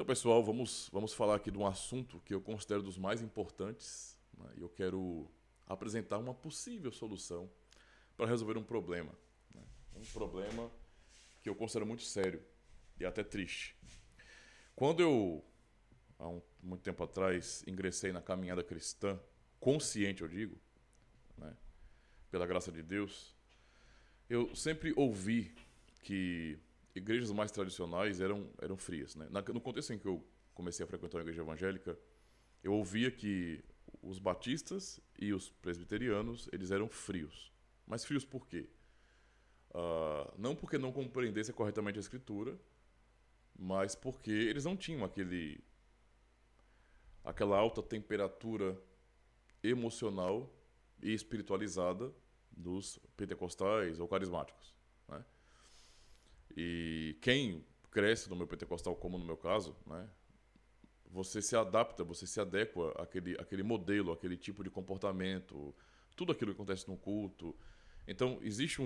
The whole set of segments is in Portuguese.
Então, pessoal, vamos falar aqui de um assunto que eu considero dos mais importantes, né? E eu quero apresentar uma possível solução para resolver um problema, né? Um problema que eu considero muito sério e até triste. Quando eu, há muito tempo atrás, ingressei na caminhada cristã, consciente eu digo, né, pela graça de Deus, eu sempre ouvi que igrejas mais tradicionais eram frias, né? No contexto em que eu comecei a frequentar a igreja evangélica, eu ouvia que os batistas e os presbiterianos, eles eram frios. Mas frios por quê? Não porque não compreendessem corretamente a Escritura, mas porque eles não tinham aquela alta temperatura emocional e espiritualizada dos pentecostais ou carismáticos, né? E quem cresce no meio pentecostal, como no meu caso, né, você se adapta, você se adequa àquele modelo, àquele tipo de comportamento, tudo aquilo que acontece no culto. Então, existe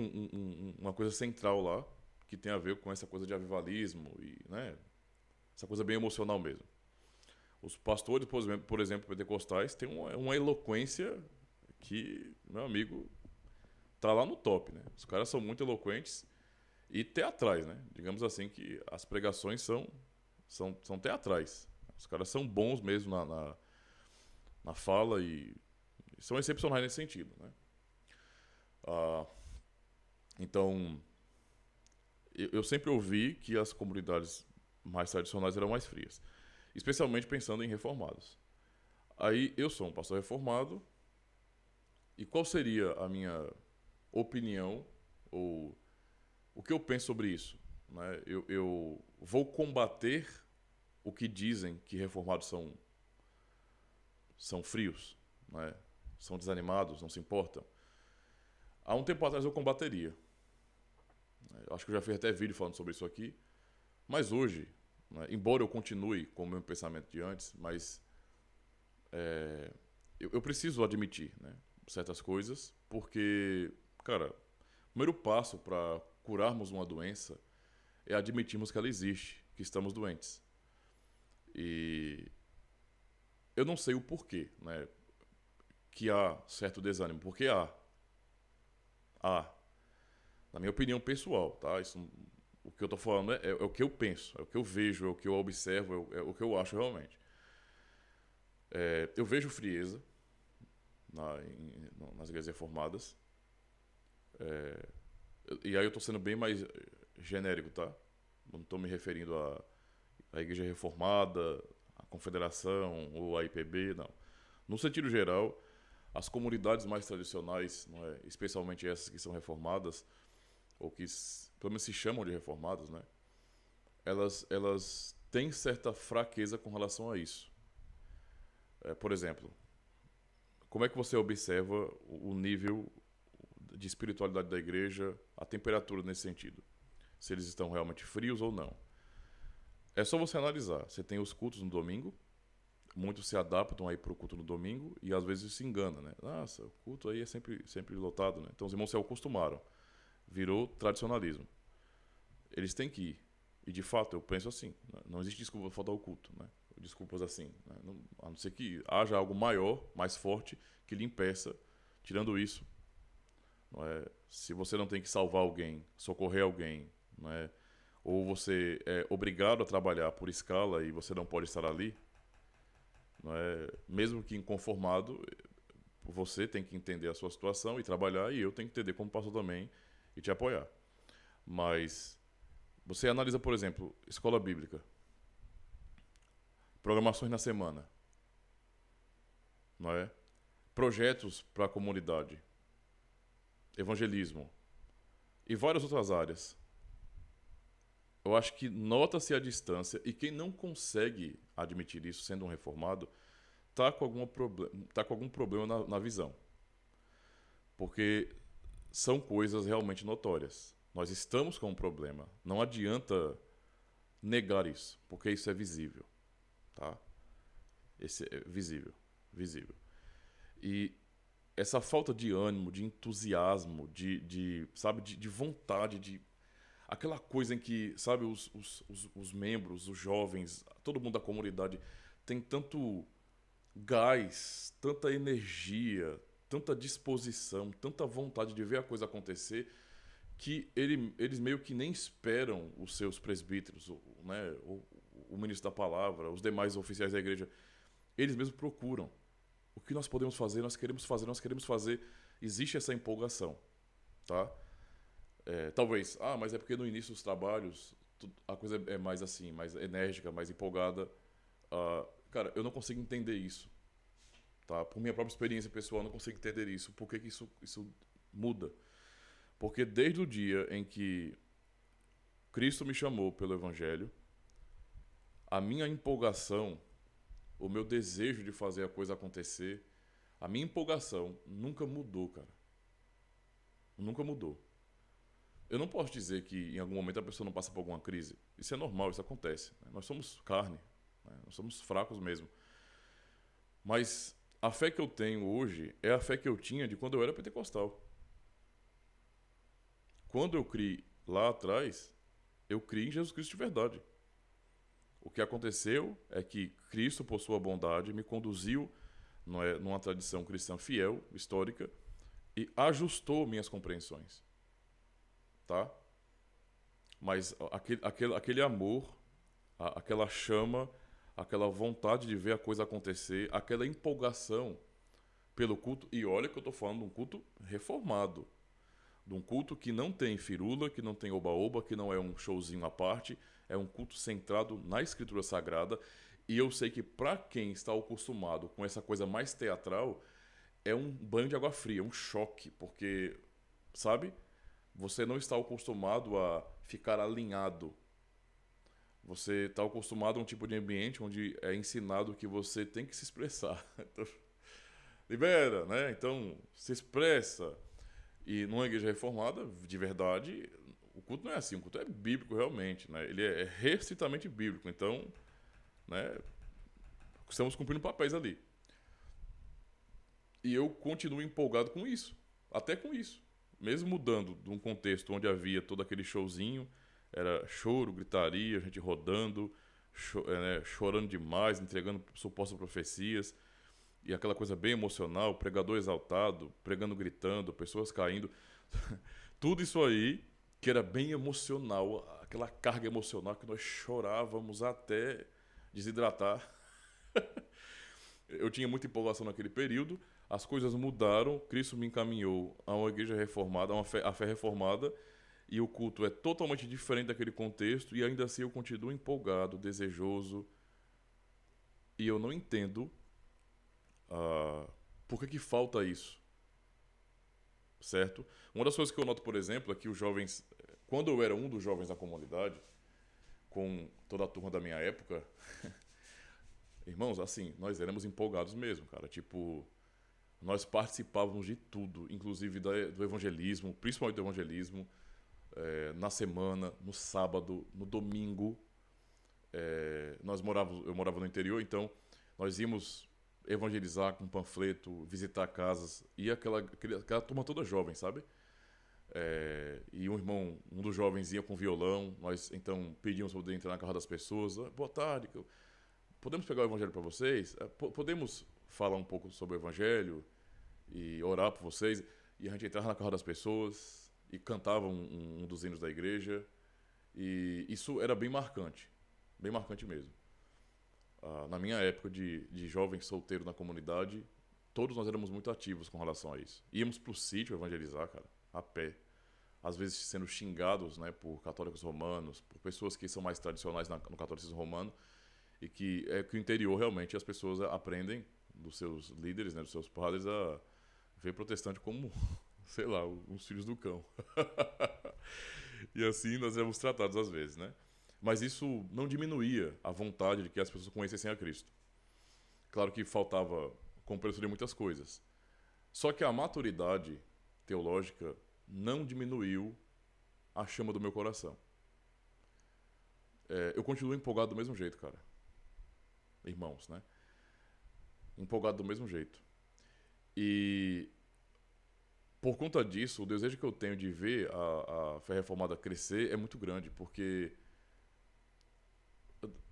uma coisa central lá que tem a ver com essa coisa de avivalismo, e, né, essa coisa bem emocional mesmo. Os pastores, por exemplo, pentecostais, têm uma eloquência que, meu amigo, tá lá no top, né? Os caras são muito eloquentes e teatrais, né? Digamos assim que as pregações são teatrais. Os caras são bons mesmo na fala e são excepcionais nesse sentido, né? Então, eu sempre ouvi que as comunidades mais tradicionais eram mais frias, especialmente pensando em reformados. Aí eu sou um pastor reformado, e qual seria a minha opinião ou o que eu penso sobre isso, né? Eu vou combater o que dizem que reformados são frios, né? São desanimados, não se importam. Há um tempo atrás eu combateria. Eu acho que eu já fiz até vídeo falando sobre isso aqui, mas hoje, né, embora eu continue com o meu pensamento de antes, mas eu preciso admitir, né, certas coisas, porque, cara, o primeiro passo para curarmos uma doença é admitirmos que ela existe, que estamos doentes. E eu não sei o porquê, né, que há certo desânimo, porque há. Na minha opinião pessoal, tá? Isso, o que eu estou falando é o que eu penso, é o que eu vejo, é o que eu observo, é o que eu acho realmente. Eu vejo frieza nas igrejas reformadas. E aí eu estou sendo bem mais genérico, tá? Não estou me referindo à igreja reformada, à confederação ou à IPB, não. No sentido geral, as comunidades mais tradicionais, não é? Especialmente essas que são reformadas, ou que pelo menos se chamam de reformadas, né? Elas têm certa fraqueza com relação a isso. Por exemplo, como é que você observa o nível de espiritualidade da igreja, a temperatura nesse sentido? Se eles estão realmente frios ou não. É só você analisar. Você tem os cultos no domingo, muitos se adaptam aí para o culto no domingo e às vezes se engana, né? Nossa, o culto aí é sempre lotado, né? Então os irmãos se acostumaram. Virou tradicionalismo. Eles têm que ir. E, de fato, eu penso assim. Não existe desculpa para faltar ao culto, né? Desculpas assim, né? A não ser que haja algo maior, mais forte, que lhe impeça. Tirando isso, não é? Se você não tem que salvar alguém, socorrer alguém, não é? Ou você é obrigado a trabalhar por escala e você não pode estar ali, não é? Mesmo que inconformado, você tem que entender a sua situação e trabalhar, e eu tenho que entender como pastor também e te apoiar. Mas você analisa, por exemplo, escola bíblica, programações na semana, não é? Projetos para a comunidade, evangelismo e várias outras áreas. Eu acho que nota-se a distância, e quem não consegue admitir isso, sendo um reformado, está com algum problema na visão. Porque são coisas realmente notórias. Nós estamos com um problema. Não adianta negar isso, porque isso é visível, tá? Esse é visível, visível. E essa falta de ânimo, de entusiasmo, de vontade, de aquela coisa em que, sabe, os membros, os jovens, todo mundo da comunidade tem tanto gás, tanta energia, tanta disposição, tanta vontade de ver a coisa acontecer, que eles meio que nem esperam os seus presbíteros, né, o ministro da palavra, os demais oficiais da igreja. Eles mesmos procuram. O que nós podemos fazer? Nós queremos fazer, nós queremos fazer. Existe essa empolgação, tá? É, talvez, mas é porque no início dos trabalhos a coisa é mais assim, mais enérgica, mais empolgada. Cara, eu não consigo entender isso, tá? Por minha própria experiência pessoal, eu não consigo entender isso. Por que que isso muda? Porque desde o dia em que Cristo me chamou pelo Evangelho, a minha empolgação, o meu desejo de fazer a coisa acontecer, a minha empolgação nunca mudou, cara. Nunca mudou. Eu não posso dizer que em algum momento a pessoa não passa por alguma crise. Isso é normal, isso acontece. Nós somos carne, né? Nós somos fracos mesmo. Mas a fé que eu tenho hoje é a fé que eu tinha de quando eu era pentecostal. Quando eu criei lá atrás, eu criei em Jesus Cristo de verdade. O que aconteceu é que Cristo, por sua bondade, me conduziu numa tradição cristã fiel, histórica, e ajustou minhas compreensões. Tá? Mas aquele amor, aquela chama, aquela vontade de ver a coisa acontecer, aquela empolgação pelo culto. E olha que eu estou falando de um culto reformado, de um culto que não tem firula, que não tem oba-oba, que não é um showzinho à parte, é um culto centrado na Escritura Sagrada. E eu sei que para quem está acostumado com essa coisa mais teatral, é um banho de água fria, um choque, porque, sabe, você não está acostumado a ficar alinhado. Você está acostumado a um tipo de ambiente onde é ensinado que você tem que se expressar. Então, libera, né? Então, se expressa. E numa igreja reformada, de verdade, o culto não é assim. O culto é bíblico, realmente, né? Ele é restritamente bíblico. Então, né, estamos cumprindo papéis ali. E eu continuo empolgado com isso. Até com isso. Mesmo mudando de um contexto onde havia todo aquele showzinho, era choro, gritaria, gente rodando, chorando demais, entregando supostas profecias, e aquela coisa bem emocional, pregador exaltado, pregando gritando, pessoas caindo. Tudo isso aí que era bem emocional, aquela carga emocional que nós chorávamos até desidratar. Eu tinha muita empolgação naquele período, as coisas mudaram, Cristo me encaminhou a uma igreja reformada, a fé reformada, e o culto é totalmente diferente daquele contexto, e ainda assim eu continuo empolgado, desejoso, e eu não entendo... por que que falta isso? Certo? Uma das coisas que eu noto, por exemplo, é que os jovens... Quando eu era um dos jovens da comunidade, com toda a turma da minha época... Irmãos, assim, nós éramos empolgados mesmo, cara. Tipo, nós participávamos de tudo, inclusive do evangelismo, principalmente do evangelismo, na semana, no sábado, no domingo. Eu morava no interior, então nós íamos... evangelizar com panfleto, visitar casas, e aquela turma toda jovem, sabe? E um dos jovens ia com violão, nós então pedíamos para poder entrar na casa das pessoas. Boa tarde, podemos pegar o evangelho para vocês? Podemos falar um pouco sobre o evangelho e orar por vocês? E a gente entrava na casa das pessoas e cantava um dos hinos da igreja, e isso era bem marcante mesmo. Na minha época de jovem solteiro na comunidade, todos nós éramos muito ativos com relação a isso. Íamos pro sítio evangelizar, cara, a pé. Às vezes sendo xingados, né, por católicos romanos, por pessoas que são mais tradicionais no catolicismo romano, e que o interior realmente as pessoas aprendem dos seus líderes, né, dos seus padres, a ver protestante como, sei lá, os filhos do cão. E assim nós éramos tratados às vezes, né? Mas isso não diminuía a vontade de que as pessoas conhecessem a Cristo. Claro que faltava compreensão de muitas coisas. Só que a maturidade teológica não diminuiu a chama do meu coração. Eu continuo empolgado do mesmo jeito, cara. Irmãos, né? Empolgado do mesmo jeito. E Por conta disso, o desejo que eu tenho de ver a fé reformada crescer é muito grande, porque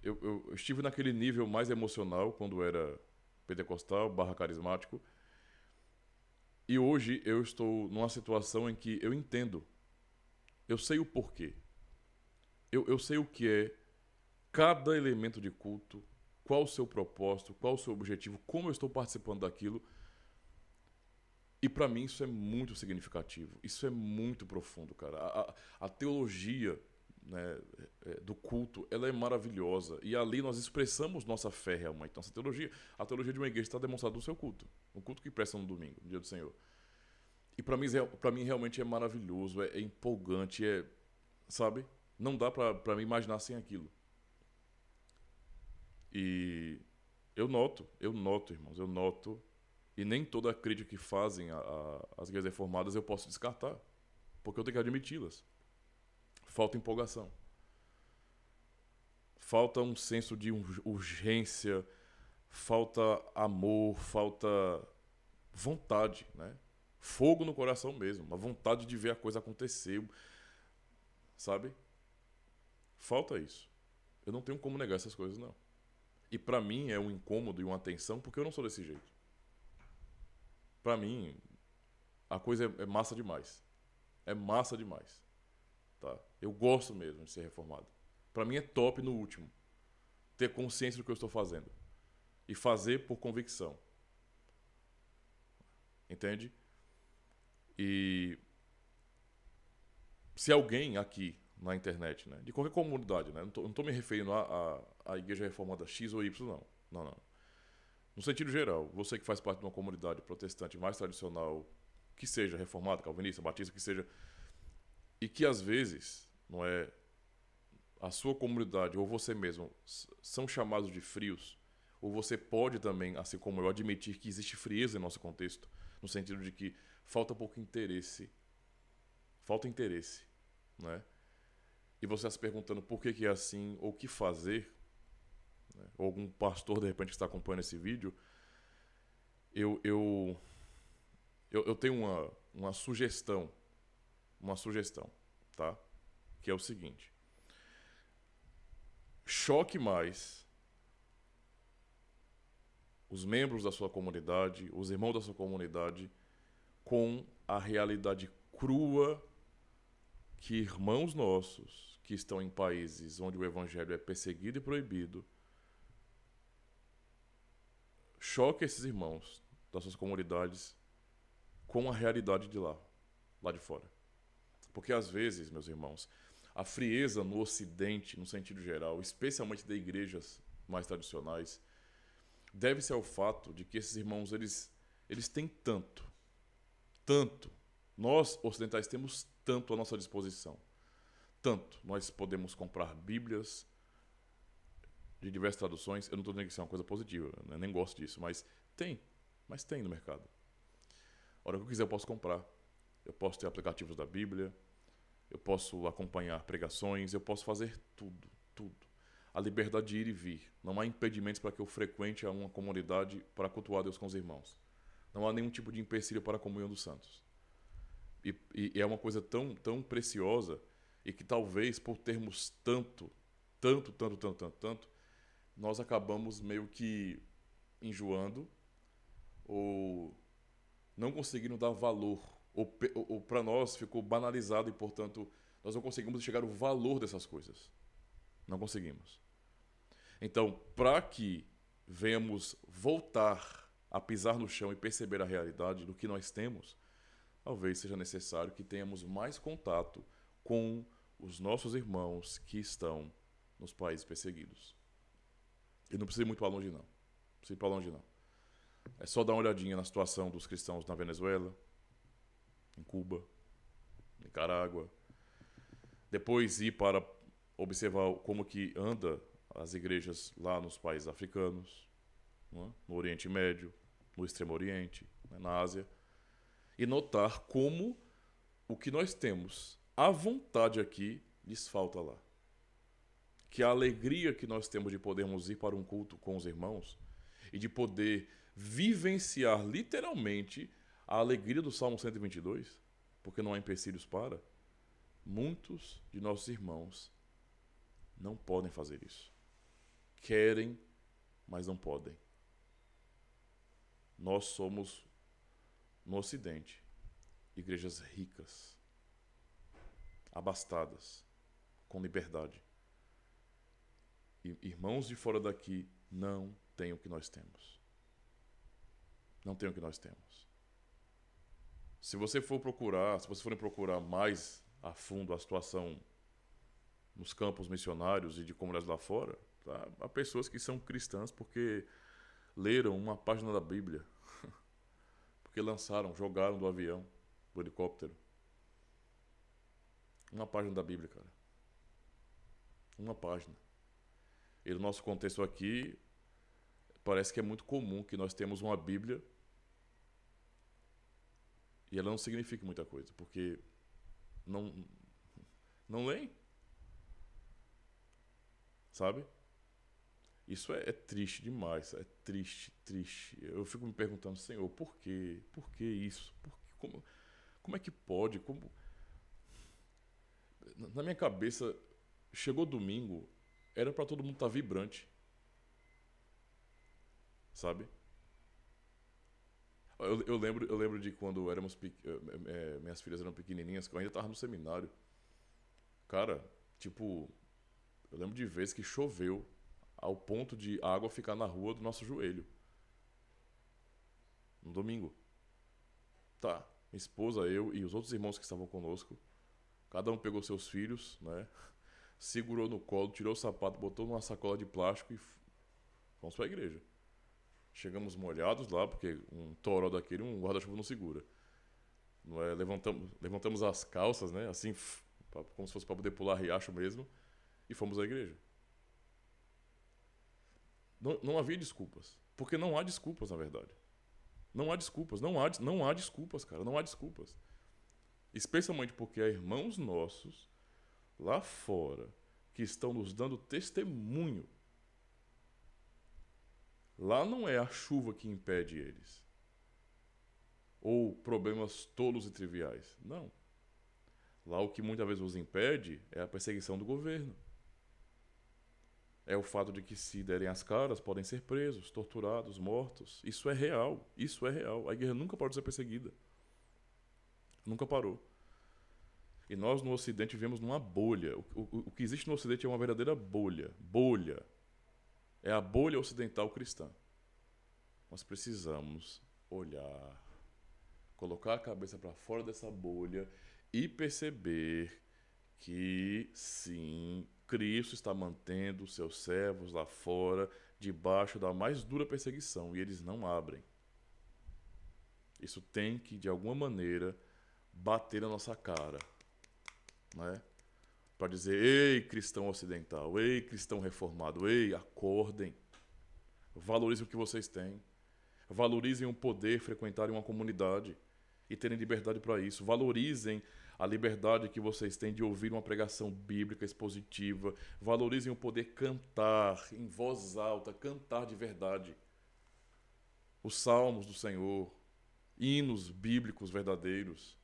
eu estive naquele nível mais emocional quando era pentecostal / carismático, e hoje eu estou numa situação em que eu entendo, eu sei o porquê, eu sei o que é cada elemento de culto, qual o seu propósito, qual o seu objetivo, como eu estou participando daquilo. E para mim isso é muito significativo, isso é muito profundo, cara. A teologia, né, do culto, ela é maravilhosa. E ali nós expressamos nossa fé realmente. Então, a teologia de uma igreja está demonstrada no seu culto. No culto que presta no domingo, no dia do Senhor. E para mim realmente é maravilhoso, é empolgante, é, sabe? Não dá para me imaginar sem aquilo. E eu noto, irmãos, eu noto. E nem toda a crítica que fazem as igrejas reformadas eu posso descartar, porque eu tenho que admiti-las. Falta empolgação. Falta um senso de urgência, falta amor, falta vontade, né? Fogo no coração mesmo, uma vontade de ver a coisa acontecer, sabe? Falta isso. Eu não tenho como negar essas coisas, não. E para mim é um incômodo e uma tensão, porque eu não sou desse jeito. Para mim, a coisa é massa demais. É massa demais. Tá? Eu gosto mesmo de ser reformado. Para mim é top no último. Ter consciência do que eu estou fazendo. E fazer por convicção. Entende? E se alguém aqui na internet, né, de qualquer comunidade, né, não estou me referindo à igreja reformada X ou Y, não. Não, não. No sentido geral, você que faz parte de uma comunidade protestante mais tradicional, que seja reformada, calvinista, batista, que seja, e que às vezes, não é, a sua comunidade ou você mesmo são chamados de frios, ou você pode também, assim como eu, admitir que existe frieza em nosso contexto, no sentido de que falta pouco interesse, falta interesse, né? E você está se perguntando por que é assim ou o que fazer. Ou algum pastor, de repente, que está acompanhando esse vídeo, eu tenho uma sugestão, tá? Que é o seguinte: choque mais os membros da sua comunidade, os irmãos da sua comunidade, com a realidade crua que irmãos nossos, que estão em países onde o evangelho é perseguido e proibido, choque esses irmãos das suas comunidades com a realidade de lá de fora. Porque às vezes, meus irmãos, a frieza no Ocidente, no sentido geral, especialmente de igrejas mais tradicionais, deve-se ao fato de que esses irmãos, eles têm tanto. Nós, ocidentais, temos tanto à nossa disposição. Tanto. Nós podemos comprar bíblias de diversas traduções. Eu não estou dizendo que isso é uma coisa positiva, né? Nem gosto disso, mas tem no mercado. A hora que eu quiser eu posso comprar, eu posso ter aplicativos da Bíblia, eu posso acompanhar pregações, eu posso fazer tudo. A liberdade de ir e vir, não há impedimentos para que eu frequente uma comunidade para cultuar Deus com os irmãos. Não há nenhum tipo de empecilho para a comunhão dos santos. E é uma coisa tão preciosa, e que talvez por termos tanto, nós acabamos meio que enjoando ou não conseguindo dar valor, ou para nós ficou banalizado e, portanto, nós não conseguimos enxergar o valor dessas coisas. Não conseguimos. Então, para que venhamos voltar a pisar no chão e perceber a realidade do que nós temos, talvez seja necessário que tenhamos mais contato com os nossos irmãos que estão nos países perseguidos. E não precisa ir muito para longe, não. Não precisa ir para longe, não. É só dar uma olhadinha na situação dos cristãos na Venezuela, em Cuba, Nicarágua. Depois ir para observar como que anda as igrejas lá nos países africanos, não é? No Oriente Médio, no Extremo Oriente, né? Na Ásia. E notar como o que nós temos à vontade aqui lhes falta lá. Que a alegria que nós temos de podermos ir para um culto com os irmãos e de poder vivenciar literalmente a alegria do Salmo 122, porque não há empecilhos para, muitos de nossos irmãos não podem fazer isso. Querem, mas não podem. Nós somos, no Ocidente, igrejas ricas, abastadas, com liberdade. E irmãos de fora daqui não têm o que nós temos. Não têm o que nós temos. Se vocês forem procurar mais a fundo a situação nos campos missionários e de comunidades lá fora, tá? Há pessoas que são cristãs porque leram uma página da Bíblia, porque lançaram, jogaram do avião, do helicóptero. Uma página da Bíblia, cara. Uma página. E no nosso contexto aqui, parece que é muito comum que nós temos uma Bíblia e ela não significa muita coisa, porque não leem. Sabe? Isso é triste demais, é triste. Eu fico me perguntando, Senhor, por quê? Por que isso? Por quê? Como é que pode? Como... Na minha cabeça, chegou domingo, era para todo mundo estar vibrante. Sabe? Eu lembro de quando éramos minhas filhas eram pequenininhas, que eu ainda estava no seminário. Cara, tipo, eu lembro de vezes que choveu ao ponto de a água ficar na rua do nosso joelho. No domingo. Tá, minha esposa, eu e os outros irmãos que estavam conosco, cada um pegou seus filhos, né? Segurou no colo, tirou o sapato, botou numa sacola de plástico e fomos para a igreja. Chegamos molhados lá, porque um toró daquele, um guarda-chuva não segura. Não é? Levantamos as calças, né? Assim, como se fosse para poder pular riacho mesmo, e fomos à igreja. Não havia desculpas, porque não há desculpas, na verdade. Não há desculpas, cara, não há desculpas. Especialmente porque há irmãos nossos lá fora que estão nos dando testemunho. Lá não é a chuva que impede eles. Ou problemas tolos e triviais. Não. Lá o que muitas vezes os impede é a perseguição do governo. É o fato de que, se derem as caras, podem ser presos, torturados, mortos. Isso é real. Isso é real. A igreja nunca parou de ser perseguida. Nunca parou. E nós, no Ocidente, vivemos numa bolha. O que existe no Ocidente é uma verdadeira bolha. Bolha. É a bolha ocidental cristã. Nós precisamos olhar, colocar a cabeça para fora dessa bolha e perceber que, sim, Cristo está mantendo os seus servos lá fora debaixo da mais dura perseguição e eles não abrem. Isso tem que, de alguma maneira, bater na nossa cara, né? Para dizer, ei, cristão ocidental, ei, cristão reformado, ei, acordem, valorizem o que vocês têm, valorizem o poder, frequentarem uma comunidade e terem liberdade para isso, valorizem a liberdade que vocês têm de ouvir uma pregação bíblica expositiva, valorizem o poder cantar em voz alta, cantar de verdade, os salmos do Senhor, hinos bíblicos verdadeiros,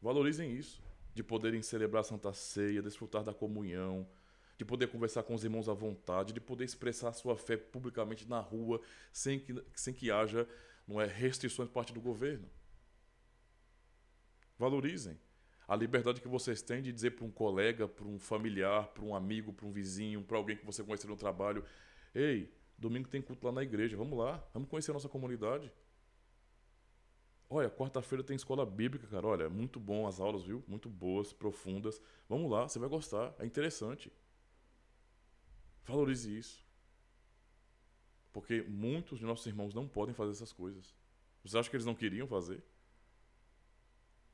valorizem isso. De poderem celebrar a Santa Ceia, desfrutar da comunhão, de poder conversar com os irmãos à vontade, de poder expressar sua fé publicamente na rua, sem que haja, não é, restrições por parte do governo. Valorizem a liberdade que vocês têm de dizer para um colega, para um familiar, para um amigo, para um vizinho, para alguém que você conhece no trabalho, ei, domingo tem culto lá na igreja, vamos lá, vamos conhecer a nossa comunidade. Olha, quarta-feira tem escola bíblica, cara. Olha, muito bom as aulas, viu? Muito boas, profundas. Vamos lá, você vai gostar. É interessante. Valorize isso. Porque muitos de nossos irmãos não podem fazer essas coisas. Você acha que eles não queriam fazer?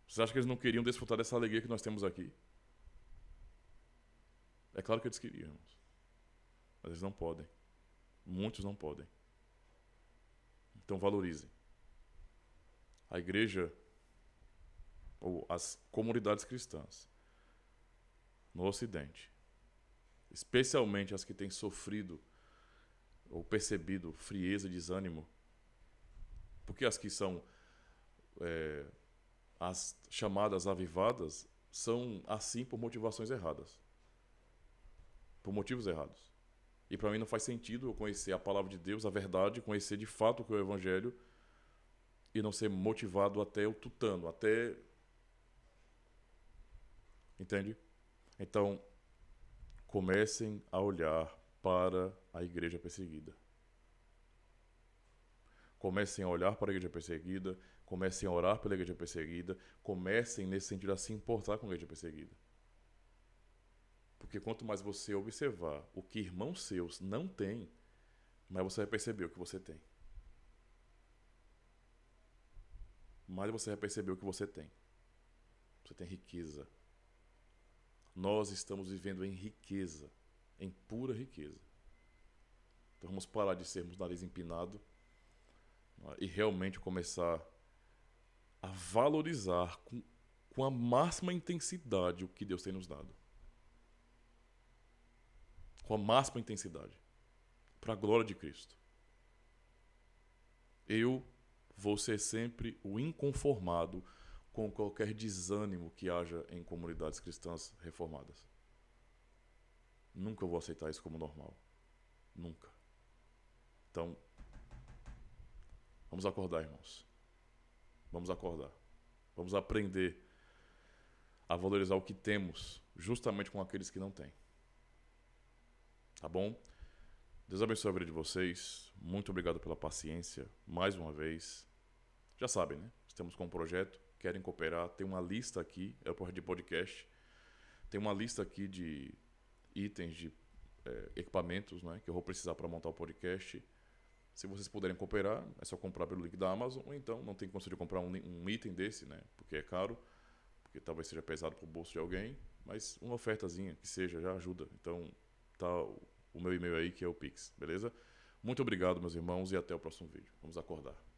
Você acha que eles não queriam desfrutar dessa alegria que nós temos aqui? É claro que eles queriam, irmãos. Mas eles não podem. Muitos não podem. Então valorizem. A igreja, ou as comunidades cristãs no Ocidente, especialmente as que têm sofrido ou percebido frieza e desânimo, porque as que são as chamadas avivadas são assim por motivações erradas, por motivos errados. E para mim não faz sentido eu conhecer a palavra de Deus, a verdade, conhecer de fato o que é o Evangelho e não ser motivado até o tutano, até... Entende? Então, comecem a olhar para a igreja perseguida. Comecem a olhar para a igreja perseguida, comecem a orar pela igreja perseguida, comecem, nesse sentido, a se importar com a igreja perseguida. Porque quanto mais você observar o que irmãos seus não têm, mais você vai perceber o que você tem. Mais você vai perceber o que você tem. Você tem riqueza. Nós estamos vivendo em riqueza, em pura riqueza. Então vamos parar de sermos nariz empinado e realmente começar a valorizar com a máxima intensidade o que Deus tem nos dado. Com a máxima intensidade, para a glória de Cristo. Eu vou ser sempre o inconformado com qualquer desânimo que haja em comunidades cristãs reformadas. Nunca vou aceitar isso como normal. Nunca. Então, vamos acordar, irmãos. Vamos acordar. Vamos aprender a valorizar o que temos, justamente com aqueles que não têm. Tá bom? Deus abençoe a vida de vocês. Muito obrigado pela paciência, mais uma vez. Já sabem, né? Estamos com um projeto. Querem cooperar, tem uma lista aqui, é o projeto de podcast, tem uma lista aqui de itens, de equipamentos, né, que eu vou precisar para montar o podcast. Se vocês puderem cooperar, é só comprar pelo link da Amazon, ou então não tem condição de comprar um item desse, né, porque é caro, porque talvez seja pesado para o bolso de alguém, mas uma ofertazinha que seja já ajuda. Então tá o meu e-mail aí, que é o Pix, beleza? Muito obrigado, meus irmãos, e até o próximo vídeo. Vamos acordar.